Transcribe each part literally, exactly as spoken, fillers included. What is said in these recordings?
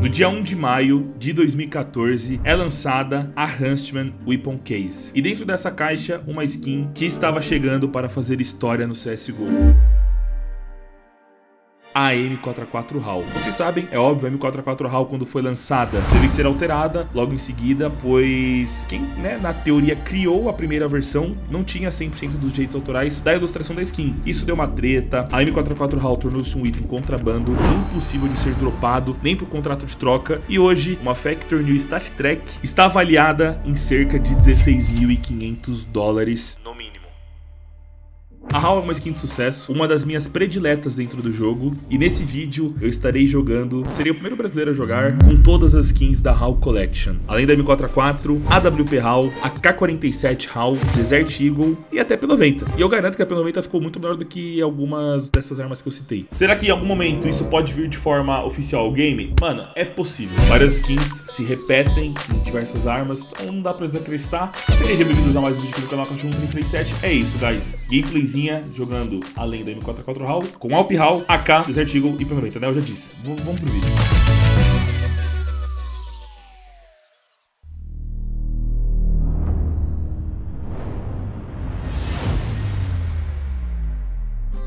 No dia um de maio de dois mil e quatorze é lançada a Huntsman Weapon Case, e dentro dessa caixa uma skin que estava chegando para fazer história no C S G O. A M quatro A quatro Howl. Vocês sabem, é óbvio, a M quatro A quatro Howl, quando foi lançada, teve que ser alterada logo em seguida, pois quem, né, na teoria criou a primeira versão não tinha cem por cento dos direitos autorais da ilustração da skin. Isso deu uma treta, a M quatro A quatro Howl tornou-se um item contrabando, impossível de ser dropado, nem por contrato de troca, e hoje uma Factor New StatTrak está avaliada em cerca de dezesseis mil e quinhentos dólares no mínimo. A Howl é uma skin de sucesso, uma das minhas prediletas dentro do jogo, e nesse vídeo eu estarei jogando, seria o primeiro brasileiro a jogar, com todas as skins da H A L Collection. Além da M quatro A quatro, A W P H A L, A K quarenta e sete H A L, Desert Eagle e até P noventa. E eu garanto que a P noventa ficou muito melhor do que algumas dessas armas que eu citei. Será que em algum momento isso pode vir de forma oficial ao game? Mano, é possível. Várias skins se repetem em diversas armas, então não dá pra desacreditar. Sejam bem-vindos a mais um vídeo aqui do Cala Cachorro três trinta e sete. É isso, guys. Gameplayzinho jogando além da M quatro A quatro Howl, com A W P Howl, A K, Desert Eagle e P noventa, né? Eu já disse. V vamos pro vídeo.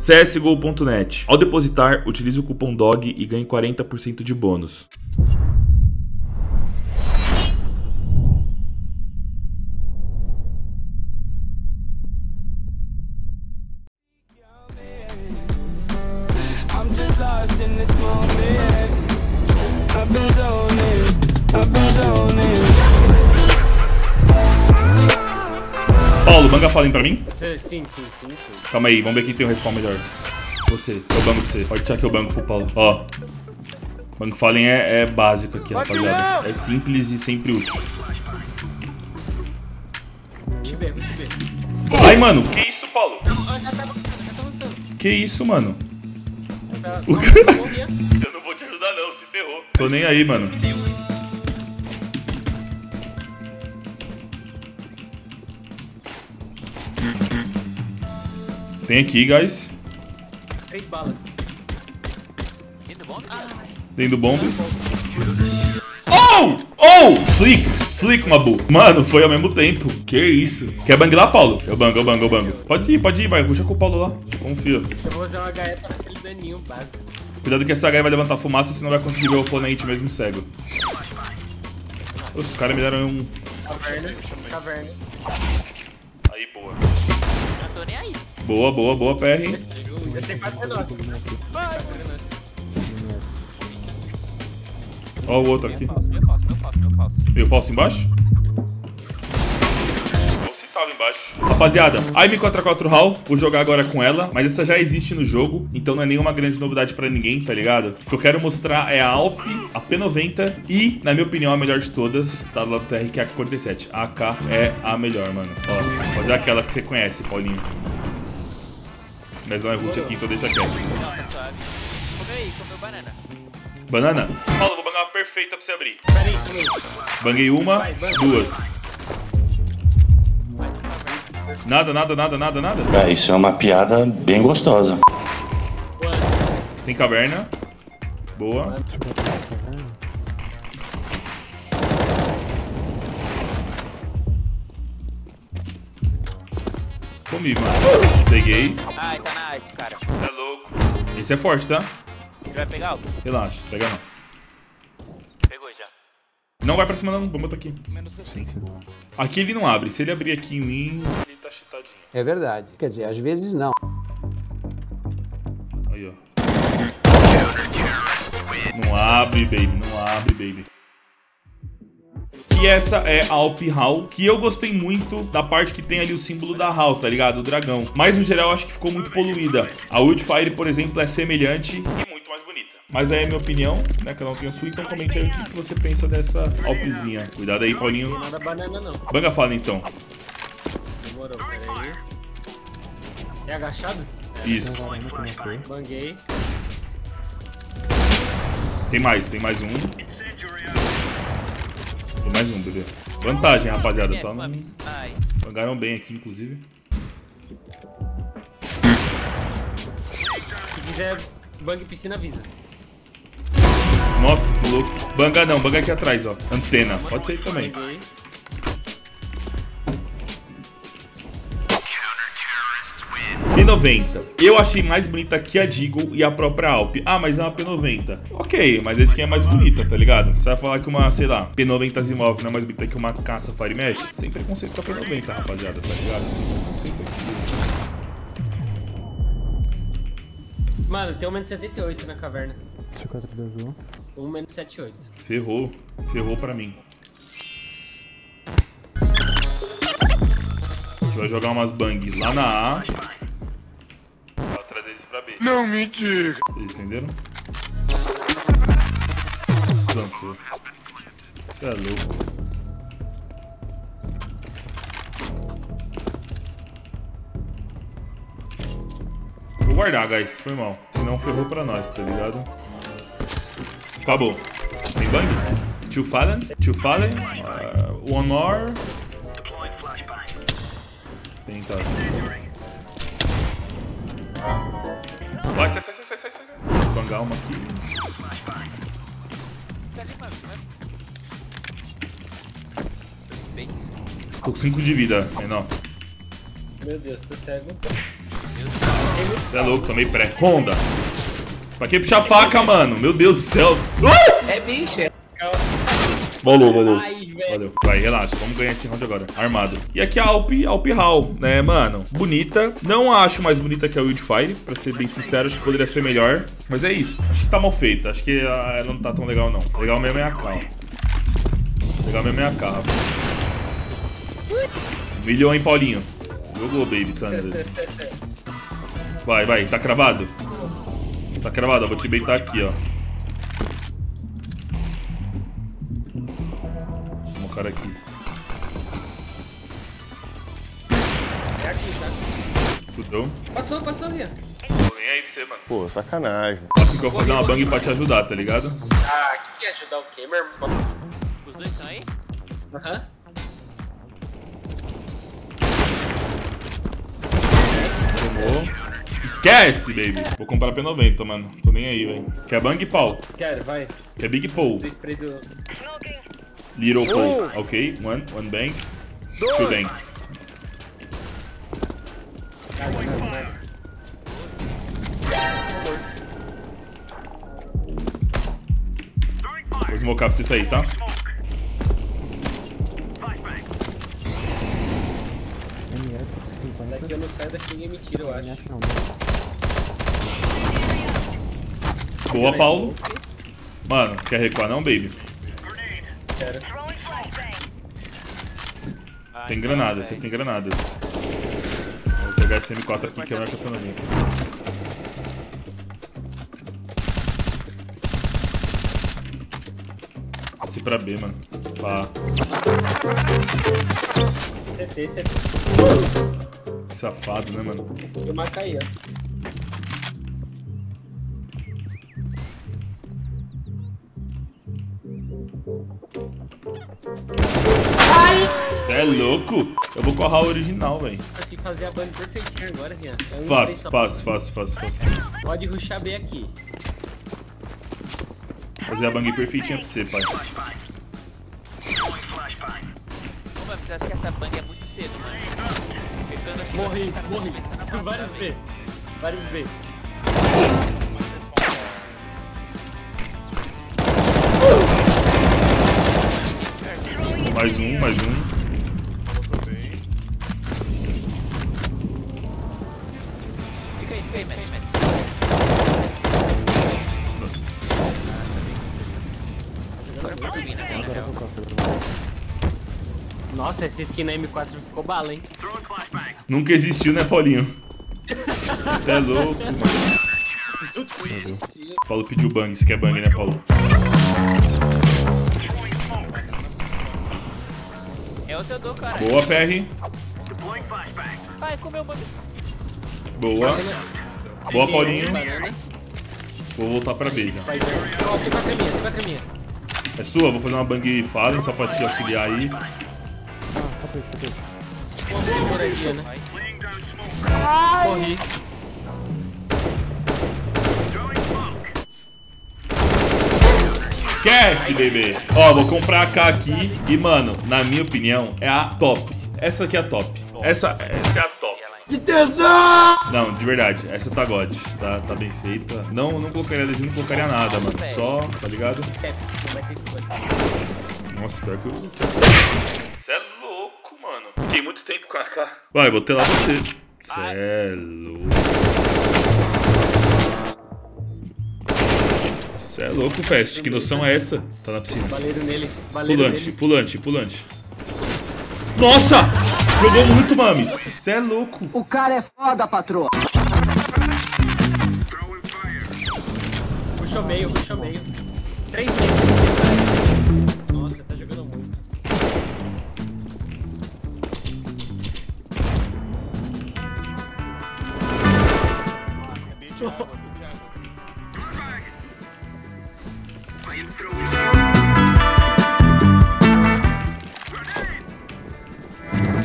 C S G O ponto net. Ao depositar, utilize o cupom D O G e ganhe quarenta por cento de bônus. Paulo, manga falem pra mim? Sim, sim, sim, sim. Calma aí, vamos ver quem tem o respawn melhor. Você, eu banco pra você. Pode deixar que eu banco pro Paulo. Ó, banco falem é, é básico aqui, rapaziada. É simples e sempre útil. Te pego, te pego. Ai, mano, que isso, Paulo? Que isso, mano? O cara... Eu não vou te ajudar não, se ferrou. Tô nem aí, mano. Tem aqui, guys. Três balas. Dentro do bombe. Oh! Oh! Flick! Flick, Mabu. Mano, foi ao mesmo tempo. Que isso? Quer bang lá, Paulo? Eu bango, eu bango, eu bango. Pode ir, pode ir, vai. Puxa com o Paulo lá. Confio. Eu vou usar uma H E pra aquele daninho básico. Cuidado que essa H E vai levantar fumaça, senão vai conseguir ver o oponente mesmo cego. Nossa, os caras me deram um... Caverna. Caverna. Aí, boa. Não tô nem aí. Boa, boa, boa, P R, hein? Eu sei quase que é nosso. Ó o outro aqui. Meu falso, meu falso, meu falso. Meu falso embaixo? Embaixo. Rapaziada, a M quatro A quatro Howl, vou jogar agora com ela, mas essa já existe no jogo, então não é nenhuma grande novidade pra ninguém, tá ligado? O que eu quero mostrar é a A W P, a P noventa e, na minha opinião, a melhor de todas, tá do lado do T R, que é a A K quarenta e sete. A AK é a melhor, mano. Ó, mas é aquela que você conhece, Paulinho. Mas não é root aqui, então deixa quieto. Banana. Banana? Paulo, vou bangar uma perfeita pra você abrir. Banguei uma, duas. Nada, nada, nada, nada, nada. Ah, isso é uma piada bem gostosa. Tem caverna. Boa. Comi, mano. Peguei. Ai, tá nice, cara. Tá louco. Esse é forte, tá? Você vai pegar algo? Relaxa, pega não. Pegou já. Não vai pra cima não, vamos botar aqui. Aqui ele não abre, se ele abrir aqui em mim, ele tá cheatadinho. É verdade, quer dizer, às vezes não. Aí, ó. Não abre, baby, não abre, baby. E essa é a A W P Howl, que eu gostei muito da parte que tem ali o símbolo da Howl, tá ligado? O dragão. Mas no geral acho que ficou muito poluída. A Wildfire, por exemplo, é semelhante e muito mais bonita. Mas aí é minha opinião, né? Cada um tem a sua, então comente aí o que você pensa dessa A W Pzinha. Cuidado aí, Paulinho. Não dá banana, não. Banga fala, então. Demorou, peraí. É agachado? Isso. Banguei. Tem mais, tem mais um. Mais um, bebê. Vantagem, rapaziada. Só não... Bangaram bem aqui, inclusive. Se quiser bang piscina, avisa. Nossa, que louco. Banga não, banga aqui atrás, ó. Antena. Pode sair também. P noventa. Eu achei mais bonita que a Deagle e a própria Alp. Ah, mas é uma P noventa. Ok, mas esse aqui é mais bonita, tá ligado? Você vai falar que uma, sei lá, P noventa Asimov não é mais bonita que uma caça Fire Mesh? Sem preconceito com a P noventa, rapaziada, tá ligado? Sem preconceito aqui. Mano, tem um menos setenta e oito na caverna. Um menos setenta e oito. Ferrou. Ferrou pra mim. A gente vai jogar umas bang lá na A. Pra B. Não me diga. Vocês entenderam? Plantou. Você é louco. Vou guardar, guys. Foi mal. Senão ferrou pra nós, tá ligado? Acabou. Tem bang? Two Fallen? Two Fallen? Uh, one more. Tenta. Vai, sai, sai, sai, sai, sai, sai. Vou bangar uma aqui. Tô com cinco de vida, menor. Meu Deus, tô cego. Você é louco, tomei pré. Honda. Pra que puxar faca, mano? Meu Deus do céu. Uh! É bicha. Calma. Valeu, valeu. Valeu. Vai, relaxa, vamos ganhar esse round agora. Armado. E aqui a A W P, A W P H A L, né, mano? Bonita. Não acho mais bonita que a Wildfire, pra ser bem sincero, acho que poderia ser melhor. Mas é isso. Acho que tá mal feita. Acho que ela não tá tão legal, não. Legal mesmo é a K. Legal mesmo é a K, rapaz. Milhão, hein, Paulinho? Jogou, baby, Thunder. Vai, vai. Tá cravado? Tá cravado, ó. Vou te beitar aqui, ó. Cara aqui. É aqui, tá? Tudão. Passou, passou, Rian. Tô nem aí pra você, mano. Pô, sacanagem. Acho que eu vou fazer uma bang pra te ajudar, tá ligado? Ah, que que é ajudar o quê, meu irmão? Os dois estão aí? Aham. Uhum. Tomou. Esquece, baby. Vou comprar a P noventa, mano. Tô nem aí, velho. Quer bang, pau? Quero, vai. Quer big pole? Do spray do... Little pole. Uh. Ok, one, one bank. Dois. Two banks. Vou smocar pra você sair, tá? Daqui eu não saio, daqui ninguém me tira, eu acho. Boa, Paulo. Mano, quer recuar não, baby? Você tem granadas, você tem granadas. Vou pegar esse M quatro aqui que é o melhor campeonato. Esse pra B, mano. Pá. C T, C T. Que safado, né, mano? Eu marco aí, ó. Você é louco? Eu vou com a H A L original, velho. Assim, fazer a banda perfeitinha agora, Rian. Faço, faço, faço, faço, faço. Pode rushar bem aqui. Fazer a bang perfeitinha pra você, pai. Ô, mano, você acha que essa bang é muito cedo, mano? Morri, morri. Vários B. Vários B. Mais um, mais um. Fica aí, fica aí, mete, mete. Nossa, essa skin na M quatro ficou bala, hein? Nunca existiu, né, Paulinho? Você é louco, mano. Paulo pediu bang, você quer bang, né, Paulo? Eu dou, boa, P R. Vai, comeu o bug. Boa. Boa, Paulinho. Vou voltar pra B já. É sua, vou fazer uma bang Fallen só pra te auxiliar aí. Corri. Esquece, bebê. Ó, vou comprar a A K aqui. E, mano, na minha opinião, é a top. Essa aqui é a top. Essa, essa é a top. Que tesão! Não, de verdade, essa tá god. Tá, tá bem feita. Não, não colocaria adesivo, não colocaria nada, mano. Só, tá ligado? Nossa, pior que eu... Você é louco, mano. Fiquei muito tempo com a A K. Vai, vou ter lá você. Você é louco. Você é louco, Fast. Que noção é essa? Tá na piscina. Baleiro nele. Baleiro pulante, nele. Pulante, pulante, pulante. Nossa! Jogou muito, mames. Você é louco. O cara é foda, patroa. Puxa meio, puxa meio. Três meio. Nossa, tá jogando muito.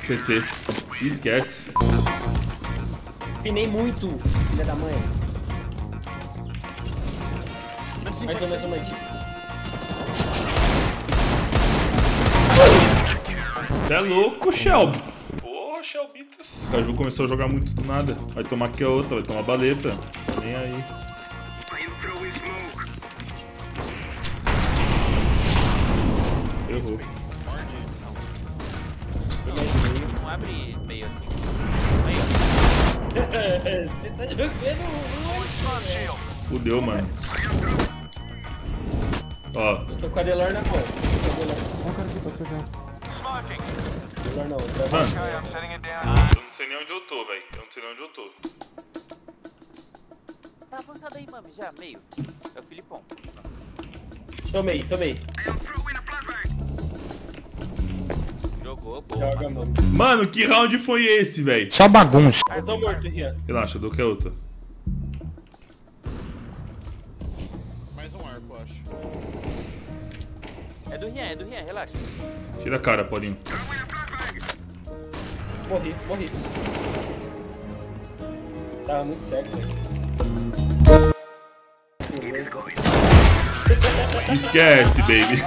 C T. Esquece. Pinei muito, filha da mãe. Mais ou menos uma antiga. Você é louco, Shelbs. Porra, Shelbitos. O Caju começou a jogar muito do nada. Vai tomar aqui a outra, vai tomar a baleta. Tá nem aí. Errou. Não abre meio assim. Meio. Você tá jogando muito. Fudeu, mano. Ó. Eu tô com a Delor na mão. Olha o cara que tá chegando. Delor não, tá bom. Eu não sei nem onde eu tô, velho. Eu não sei nem onde eu tô. Tá avançado aí, mami, já, meio. É o Filipão. Tomei, tomei. Jogou, boa, mano. Mano, que round foi esse, velho? Só bagunça. Eu tô morto, Rian. Relaxa, eu dou que é outro. Mais um arco, eu acho. É do Rian, é do Rian, relaxa. Tira a cara, Paulinho. Morri, morri. Tava muito cego, velho. Esquece, baby.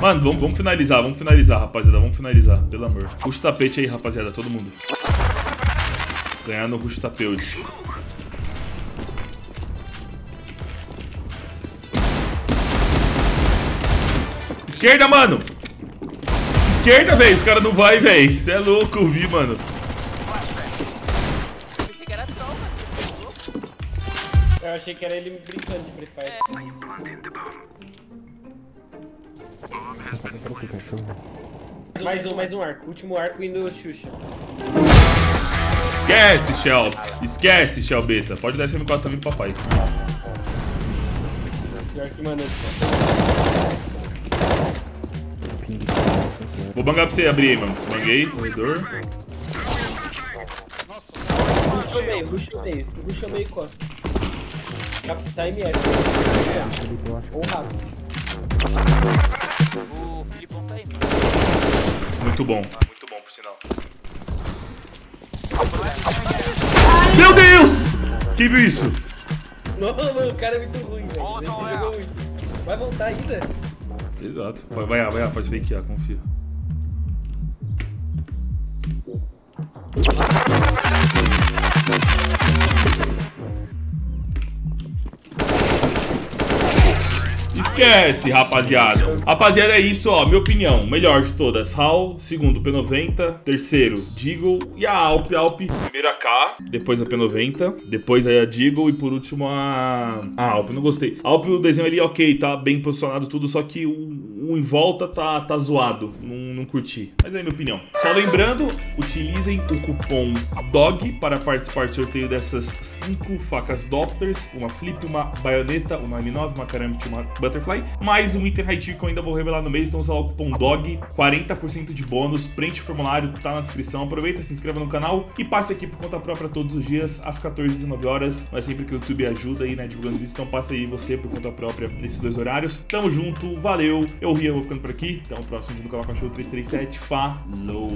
Mano, vamos, vamos finalizar, vamos finalizar, rapaziada. Vamos finalizar, pelo amor. Puxa o tapete aí, rapaziada, todo mundo. Ganhar no rush tapete. Esquerda, mano. Esquerda, velho. Os caras não vai, velho. Você é louco, eu vi, mano. Eu achei que era ele me brincando de Free Fire. É. Mais um, mais um arco. Último arco indo Xuxa. Esquece, Shell. Esquece, Shell Beta. Pode dar esse M quatro também pro papai. Pior que mano. Vou bangar pra você abrir aí, mano. Banguei, corredor. Ruxou meio, ruxou meio. Ruxou meio e costa. Tá M F. Ou rápido. O Filipão tá aí, mano. Muito bom. Ah, muito bom, por sinal. Meu Deus! Quem viu isso? Não, mano, o cara é muito ruim, velho. Vai voltar ainda? Exato. Vai, vai, vai, faz fake A, confia. Esquece, rapaziada. Rapaziada, é isso, ó. Minha opinião, melhor de todas, H A L. Segundo, P noventa. Terceiro, Deagle. E a A W P, A W P. Primeiro a K. Depois a P noventa. Depois aí a Deagle. E por último a... a A W P, não gostei. A A W P, o desenho ali, ok, tá bem posicionado tudo. Só que o, o em volta tá, tá zoado. Não, não curti. Mas é a minha opinião. Só lembrando, utilizem o cupom D O G para participar do sorteio dessas cinco facas Dopplers. Uma flip, uma baioneta, uma M nove, uma Caramite, uma Butterfly. Mais um item high tier que eu ainda vou revelar no mês. Então usa lá o cupom D O G, quarenta por cento de bônus. Preenche o formulário, tá na descrição. Aproveita, se inscreva no canal e passe aqui por conta própria todos os dias, às quatorze e dezenove horas. Mas sempre que o YouTube ajuda aí, né, divulgando isso. Então passa aí você por conta própria nesses dois horários. Tamo junto, valeu. Eu, Rian, vou ficando por aqui. Até o próximo vídeo do Cala Cachorro três três sete. Falou!